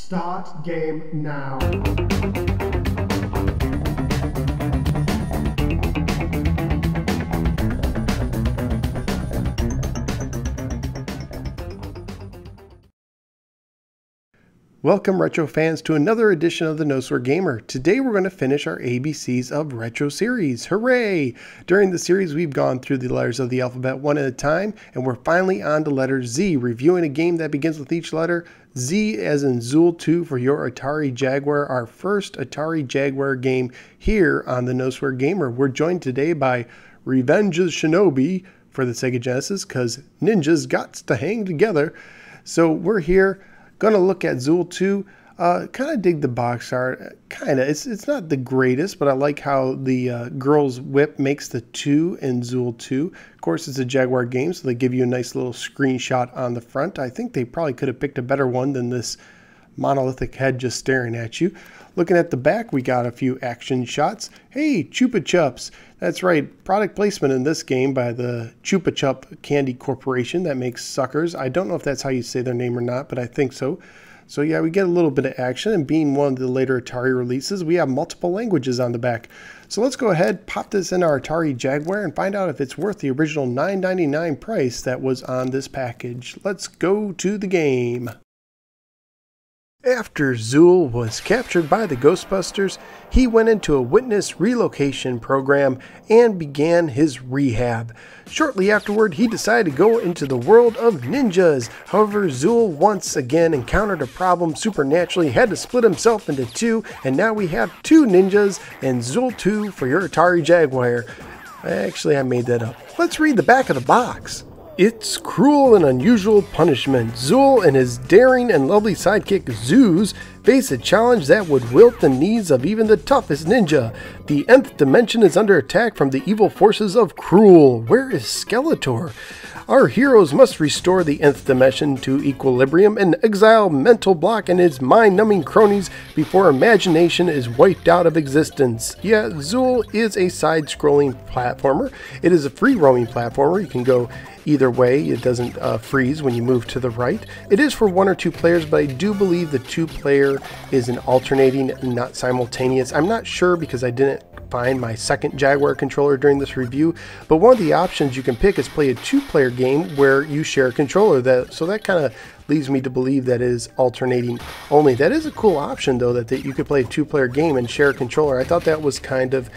Start game now. Welcome retro fans to another edition of the Noswear Gamer. Today we're going to finish our ABCs of retro series. Hooray! During the series we've gone through the letters of the alphabet one at a time, and we're finally on to letter Z, reviewing a game that begins with each letter. Z as in Zool 2 for your Atari Jaguar, our first Atari Jaguar game here on the Noswear Gamer. We're joined today by Revenge's Shinobi for the Sega Genesis, because ninjas gots to hang together. So we're here, going to look at Zool 2. Kind of dig the box art. Kind of. It's not the greatest, but I like how the girl's whip makes the 2 in Zool 2. Of course, it's a Jaguar game, so they give you a nice little screenshot on the front. I think they probably could have picked a better one than this monolithic head just staring at you. Looking at the back, we got a few action shots. Hey, Chupa Chups. That's right, product placement in this game by the Chupa Chup Candy Corporation that makes suckers. I don't know if that's how you say their name or not, but I think so. So yeah, we get a little bit of action, and being one of the later Atari releases, we have multiple languages on the back. So let's go ahead, pop this in our Atari Jaguar, and find out if it's worth the original $9.99 price that was on this package. Let's go to the game. After Zool was captured by the Ghostbusters, he went into a witness relocation program and began his rehab. Shortly afterward, he decided to go into the world of ninjas. However, Zool once again encountered a problem supernaturally, had to split himself into two, and now we have two ninjas and Zool 2 for your Atari Jaguar. Actually, I made that up. Let's read the back of the box. It's cruel and unusual punishment. Zool and his daring and lovely sidekick, Zoos, face a challenge that would wilt the knees of even the toughest ninja. The nth dimension is under attack from the evil forces of Cruel. Where is Skeletor? Our heroes must restore the nth dimension to equilibrium and exile Mental Block and his mind-numbing cronies before imagination is wiped out of existence. Yeah, Zool is a side-scrolling platformer. It is a free-roaming platformer. You can go either way, it doesn't freeze when you move to the right. It is for one or two players, but I do believe the two-player is an alternating, not simultaneous. I'm not sure because I didn't find my second Jaguar controller during this review, but one of the options you can pick is play a two-player game where you share a controller. So that kind of leads me to believe that is alternating only. That is a cool option, though, that you could play a two-player game and share a controller. I thought that was kind of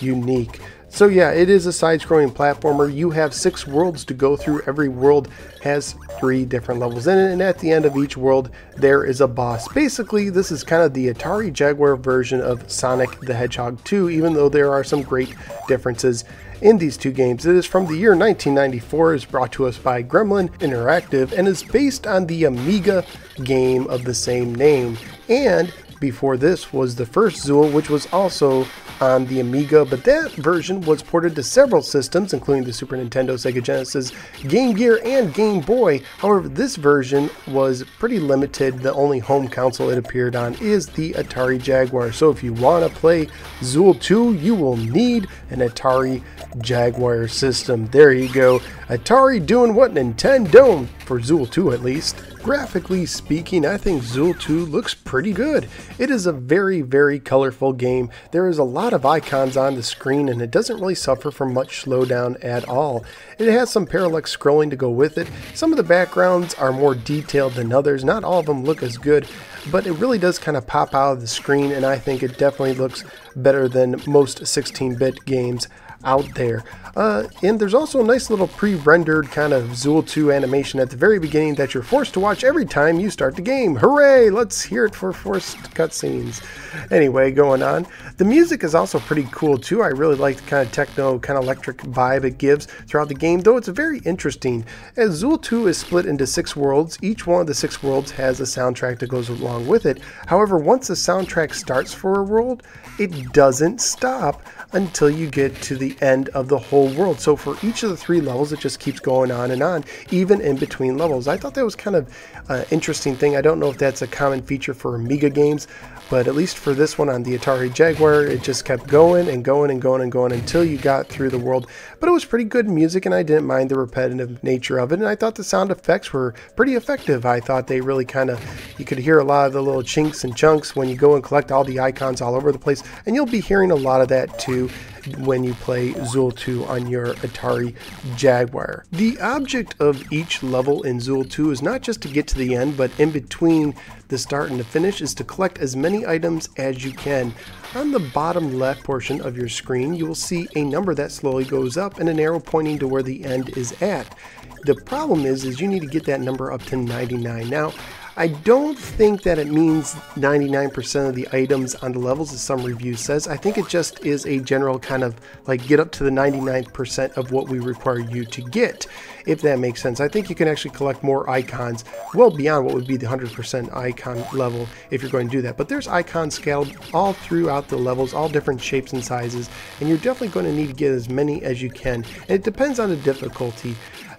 unique. So yeah, it is a side-scrolling platformer. You have 6 worlds to go through. Every world has 3 different levels in it, and at the end of each world, there is a boss. Basically, this is kind of the Atari Jaguar version of Sonic the Hedgehog 2, even though there are some great differences in these two games. It is from the year 1994, is brought to us by Gremlin Interactive, and is based on the Amiga game of the same name. And before this was the first Zool, which was also on the Amiga, but that version was ported to several systems, including the Super Nintendo, Sega Genesis, Game Gear, and Game Boy. However, this version was pretty limited. The only home console it appeared on is the Atari Jaguar. So if you want to play Zool 2, you will need an Atari Jaguar system. There you go. Atari doing what Nintendo don't, for Zool 2 at least. Graphically speaking, I think Zool 2 looks pretty good. It is a very, very colorful game. There is a lot of icons on the screen, and it doesn't really suffer from much slowdown at all. It has some parallax scrolling to go with it. Some of the backgrounds are more detailed than others. Not all of them look as good, but it really does kind of pop out of the screen, and I think it definitely looks better than most 16-bit games out there. And there's also a nice little pre-rendered kind of Zool 2 animation at the very beginning that you're forced to watch every time you start the game. Hooray! Let's hear it for forced cutscenes. Anyway, going on. The music is also pretty cool too. I really like the kind of techno, kind of electric vibe it gives throughout the game, though it's very interesting. As Zool 2 is split into 6 worlds, each one of the 6 worlds has a soundtrack that goes along with it. However, once the soundtrack starts for a world, it doesn't stop until you get to the the end of the whole world. So for each of the three levels, it just keeps going on and on, even in between levels. I thought that was kind of an interesting thing. I don't know if that's a common feature for Amiga games, but at least for this one on the Atari Jaguar, it just kept going and going and going and going until you got through the world. But it was pretty good music, and I didn't mind the repetitive nature of it, and I thought the sound effects were pretty effective. I thought they really kind of, you could hear a lot of the little chinks and chunks when you go and collect all the icons all over the place, and you'll be hearing a lot of that too when you play Zool 2 on your Atari Jaguar. The object of each level in Zool 2 is not just to get to the end, but in between the start and the finish is to collect as many items as you can. On the bottom left portion of your screen, you will see a number that slowly goes up and an arrow pointing to where the end is at. The problem is you need to get that number up to 99. Now, I don't think that it means 99% of the items on the levels, as some review says. I think it just is a general kind of like get up to the 99% of what we require you to get, if that makes sense. I think you can actually collect more icons well beyond what would be the 100% icon level if you're going to do that. But there's icons scattered all throughout the levels, all different shapes and sizes, and you're definitely going to need to get as many as you can. And it depends on the difficulty.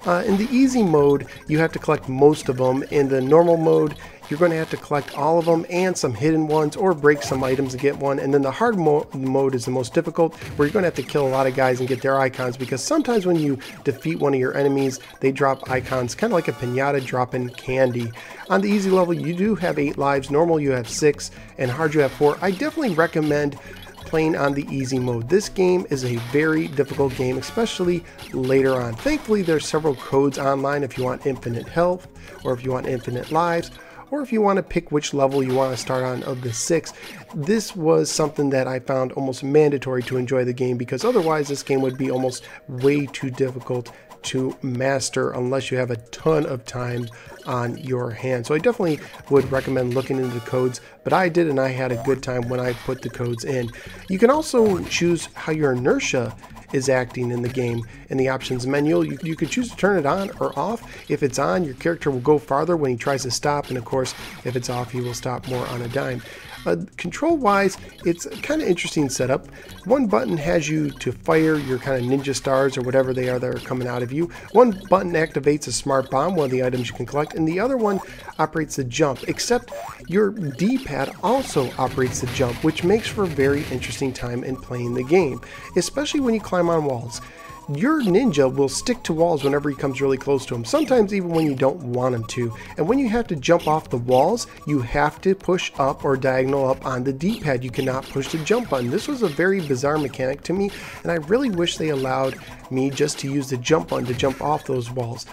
In the easy mode, you have to collect most of them. In the normal mode, you're going to have to collect all of them and some hidden ones, or break some items and get one. And then the hard mode is the most difficult, where you're going to have to kill a lot of guys and get their icons, because sometimes when you defeat one of your enemies, they drop icons, kind of like a piñata dropping candy. On the easy level, you do have 8 lives. Normal, you have 6, and hard, you have 4. I definitely recommend playing on the easy mode. This game is a very difficult game, especially later on. Thankfully, there's several codes online if you want infinite health, or if you want infinite lives, or if you want to pick which level you want to start on of the 6. This was something that I found almost mandatory to enjoy the game, because otherwise this game would be almost way too difficult to master unless you have a ton of time on your hand. So I definitely would recommend looking into the codes, but I did, and I had a good time when I put the codes in. You can also choose how your inertia is acting in the game. In the options menu, you can choose to turn it on or off. If it's on, your character will go farther when he tries to stop, and of course, if it's off, he will stop more on a dime. Control-wise, it's kind of interesting setup. One button has you to fire your kind of ninja stars or whatever they are that are coming out of you. One button activates a smart bomb, one of the items you can collect, and the other one operates the jump, except your D-pad also operates the jump, which makes for a very interesting time in playing the game, especially when you climb on walls. Your ninja will stick to walls whenever he comes really close to them, sometimes even when you don't want him to. And when you have to jump off the walls, you have to push up or diagonal up on the D-pad. You cannot push the jump button. This was a very bizarre mechanic to me, and I really wish they allowed me just to use the jump button to jump off those walls.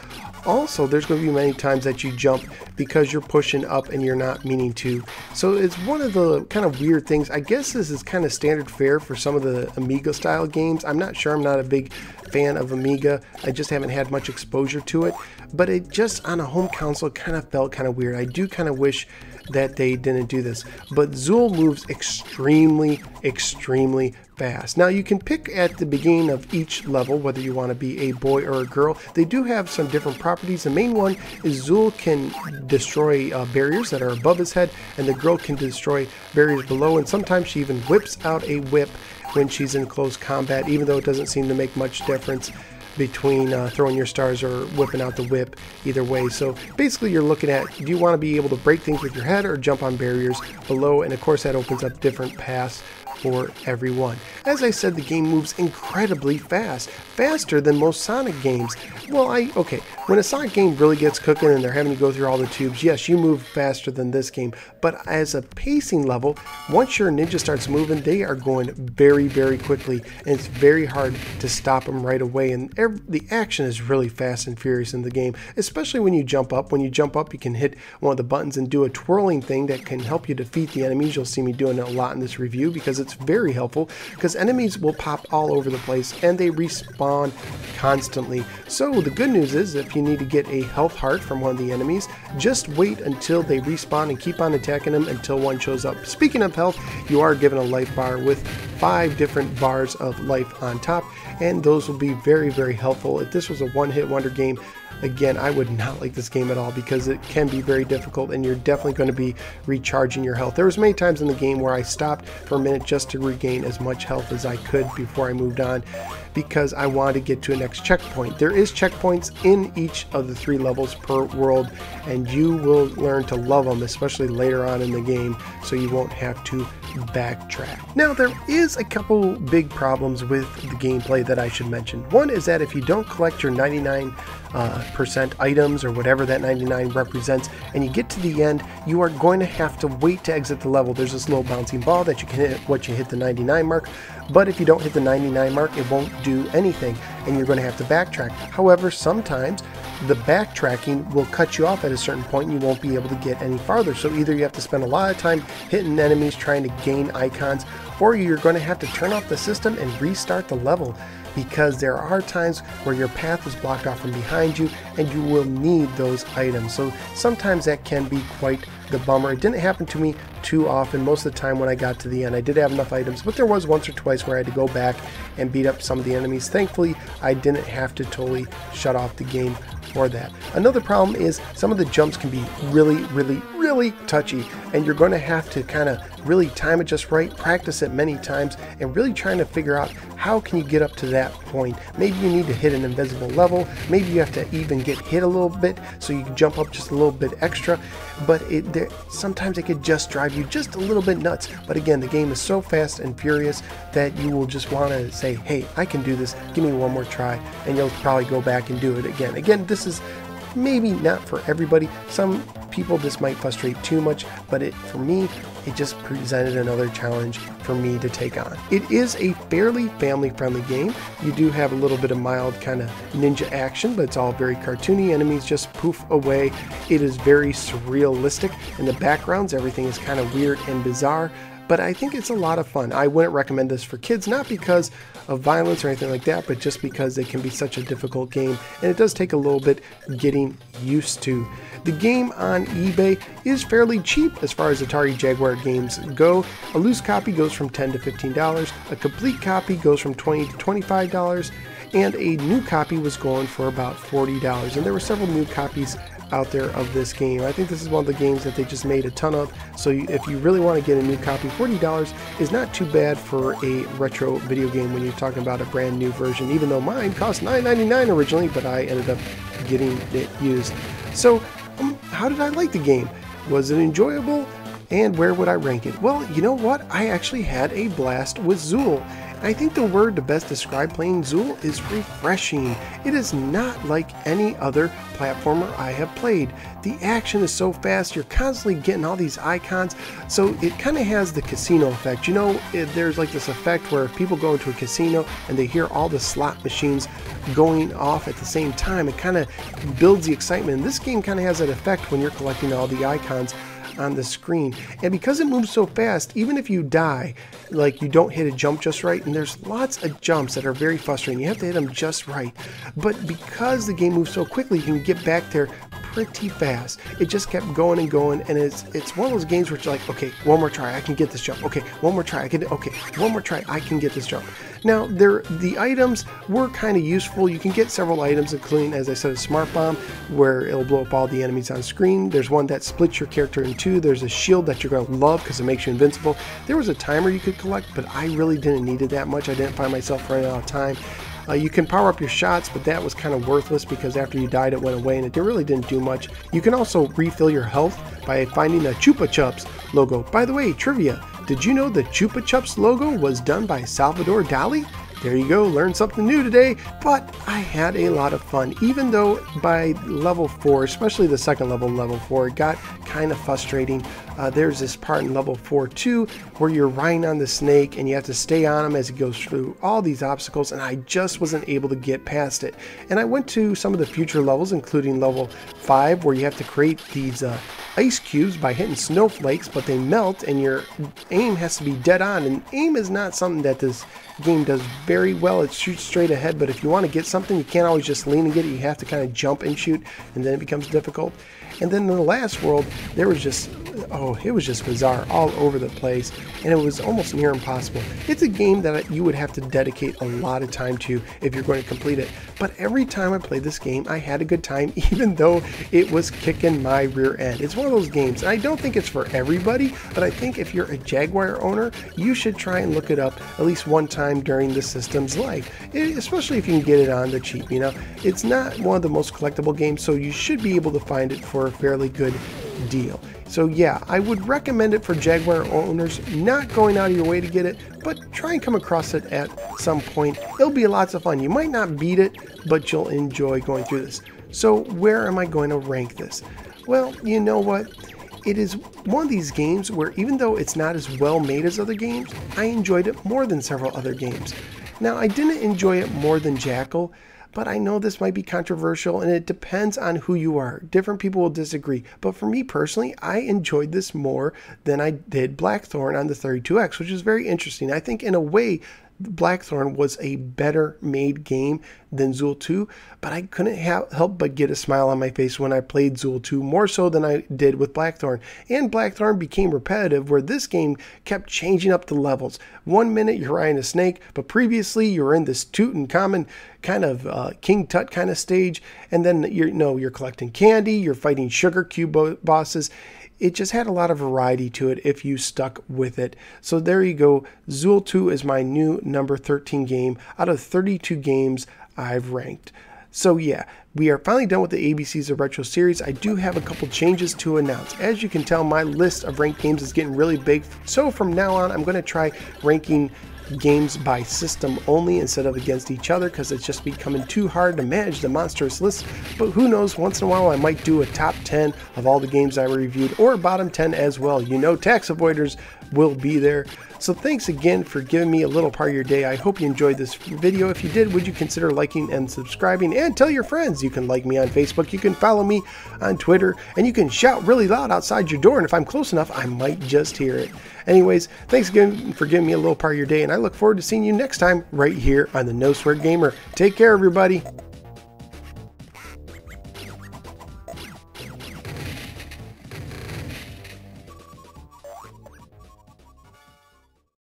Also, there's going to be many times that you jump because you're pushing up and you're not meaning to. So it's one of the kind of weird things. I guess this is kind of standard fare for some of the Amiga style games. I'm not sure. I'm not a big fan of Amiga. I just haven't had much exposure to it, but it just on a home console kind of felt kind of weird. I do kind of wish that they didn't do this, but Zool moves extremely fast. Now you can pick at the beginning of each level whether you want to be a boy or a girl. They do have some different properties. The main one is Zool can destroy barriers that are above his head, and the girl can destroy barriers below, and sometimes she even whips out a whip when she's in close combat, even though it doesn't seem to make much difference between throwing your stars or whipping out the whip either way. So basically you're looking at, do you want to be able to break things with your head or jump on barriers below? And of course that opens up different paths for everyone. As I said, the game moves incredibly fast, faster than most Sonic games. Well, okay, when a Sonic game really gets cooking and they're having to go through all the tubes, yes, you move faster than this game, but as a pacing level, once your ninja starts moving, they are going very, very quickly, and it's very hard to stop them right away, and the action is really fast and furious in the game, especially when you jump up. When you jump up, you can hit one of the buttons and do a twirling thing that can help you defeat the enemies. You'll see me doing it a lot in this review because it's very helpful, because enemies will pop all over the place and they respawn constantly. So the good news is, if you need to get a health heart from one of the enemies, just wait until they respawn and keep on attacking them until one shows up. Speaking of health, you are given a life bar with 5 different bars of life on top, and those will be very, very helpful. If this was a one-hit wonder game, again, I would not like this game at all, because it can be very difficult and you're definitely going to be recharging your health. There was many times in the game where I stopped for a minute just to regain as much health as I could before I moved on, because I wanted to get to a next checkpoint. There is checkpoints in each of the 3 levels per world, and you will learn to love them, especially later on in the game, so you won't have to backtrack. Now, there is a couple big problems with the gameplay that I should mention. One is that if you don't collect your 99% items or whatever that 99 represents, and you get to the end, you are going to have to wait to exit the level. There's this little bouncing ball that you can hit once you hit the 99 mark, but if you don't hit the 99 mark, it won't do anything, and you're going to have to backtrack. However, sometimes the backtracking will cut you off at a certain point and you won't be able to get any farther. So either you have to spend a lot of time hitting enemies trying to gain icons, or you're going to have to turn off the system and restart the level, because there are times where your path is blocked off from behind you and you will need those items. So sometimes that can be quite the bummer. It didn't happen to me too often. Most of the time when I got to the end, I did have enough items, but there was once or twice where I had to go back and beat up some of the enemies. Thankfully, I didn't have to totally shut off the game for that. Another problem is some of the jumps can be really touchy, and you're going to have to kind of really time it just right, practice it many times, and really trying to figure out how can you get up to that point. Maybe you need to hit an invisible level, maybe you have to even get hit a little bit so you can jump up just a little bit extra, but sometimes it could just drive you just a little bit nuts. But again, the game is so fast and furious that you will just want to say, hey, I can do this, give me one more try, and you'll probably go back and do it again. This is maybe not for everybody. Some people this might frustrate too much, but for me, it just presented another challenge for me to take on. It is a fairly family-friendly game. You do have a little bit of mild kind of ninja action, but it's all very cartoony. Enemies just poof away. It is very surrealistic. In the backgrounds, everything is kind of weird and bizarre, but I think it's a lot of fun. I wouldn't recommend this for kids, not because of violence or anything like that, but just because it can be such a difficult game, and it does take a little bit getting used to. The game on eBay is fairly cheap as far as Atari Jaguar games go. A loose copy goes from $10 to $15, a complete copy goes from $20 to $25, and a new copy was going for about $40, and there were several new copies out there of this game. I think this is one of the games that they just made a ton of, so if you really want to get a new copy, $40 is not too bad for a retro video game when you're talking about a brand new version, even though mine cost $9.99 originally, but I ended up getting it used. So how did I like the game? Was it enjoyable? And where would I rank it? Well, you know what? I actually had a blast with Zool. I think the word to best describe playing Zool is refreshing. It is not like any other platformer I have played. The action is so fast, you're constantly getting all these icons, so it kind of has the casino effect. You know, there's like this effect where people go into a casino and they hear all the slot machines going off at the same time. It kind of builds the excitement, and this game kind of has that effect when you're collecting all the icons on the screen. And because it moves so fast, even if you die, like you don't hit a jump just right, and there's lots of jumps that are very frustrating, you have to hit them just right, but because the game moves so quickly, you can get back there pretty fast. It just kept going and going, and it's one of those games where it's like, okay, one more try, I can get this jump. Okay, one more try, okay, one more try, I can get this jump. Now, the items were kind of useful. You can get several items, including, as I said, a smart bomb, where it'll blow up all the enemies on screen. There's one that splits your character in two. There's a shield that you're going to love because it makes you invincible. There was a timer you could collect, but I really didn't need it that much. I didn't find myself running out of time. You can power up your shots, but that was kind of worthless because after you died, it went away and it really didn't do much. You can also refill your health by finding the Chupa Chups logo. By the way, trivia, did you know the Chupa Chups logo was done by Salvador Dali? There you go, learned something new today, but I had a lot of fun, even though by level 4, especially the second level, level 4, it got kind of frustrating. There's this part in level 4 too, where you're riding on the snake and you have to stay on him as he goes through all these obstacles, and I just wasn't able to get past it. And I went to some of the future levels, including level 5, where you have to create these ice cubes by hitting snowflakes, but they melt and your aim has to be dead on, and aim is not something that this game does very well. It shoots straight ahead, but if you want to get something, you can't always just lean and get it. You have to kind of jump and shoot, and then it becomes difficult. And then in the last world, there was just oh, it was just bizarre, all over the place, and it was almost near impossible. It's a game that you would have to dedicate a lot of time to if you're going to complete it, but every time I played this game, I had a good time, even though it was kicking my rear end. It's one of those games, and I don't think it's for everybody, but I think if you're a Jaguar owner, you should try and look it up at least one time during the system's life, especially if you can get it on the cheap, you know. It's not one of the most collectible games, so you should be able to find it for a fairly good deal. So yeah, I would recommend it for Jaguar owners, not going out of your way to get it, but try and come across it at some point. It'll be lots of fun. You might not beat it, but you'll enjoy going through this. So where am I going to rank this? Well, you know what? It is one of these games where even though it's not as well made as other games, I enjoyed it more than several other games. Now, I didn't enjoy it more than Jackal, but I know this might be controversial, and it depends on who you are. Different people will disagree, but for me personally, I enjoyed this more than I did Blackthorn on the 32X, which is very interesting. I think in a way, Blackthorn was a better made game than Zool 2, but I couldn't help but get a smile on my face when I played Zool 2, more so than I did with Blackthorn. And Blackthorn became repetitive, where this game kept changing up the levels. One minute you're riding a snake, but previously you were in this Tutankhamun kind of King Tut kind of stage, and then you're collecting candy, you're fighting sugar cube bosses. It just had a lot of variety to it if you stuck with it. So there you go. Zool 2 is my new number 13 game out of 32 games I've ranked. So yeah, we are finally done with the ABCs of Retro series. I do have a couple changes to announce. As you can tell, my list of ranked games is getting really big. So from now on, I'm going to try ranking games by system only instead of against each other, because it's just becoming too hard to manage the monstrous list. But who knows, once in a while I might do a top 10 of all the games I reviewed, or a bottom 10 as well. You know, tax avoiders will be there. So thanks again for giving me a little part of your day. I hope you enjoyed this video. If you did, would you consider liking and subscribing, and tell your friends. You can like me on Facebook, you can follow me on Twitter, and you can shout really loud outside your door, and if I'm close enough, I might just hear it. Anyways, thanks again for giving me a little part of your day, and I look forward to seeing you next time right here on the Noswear Gamer. Take care, everybody.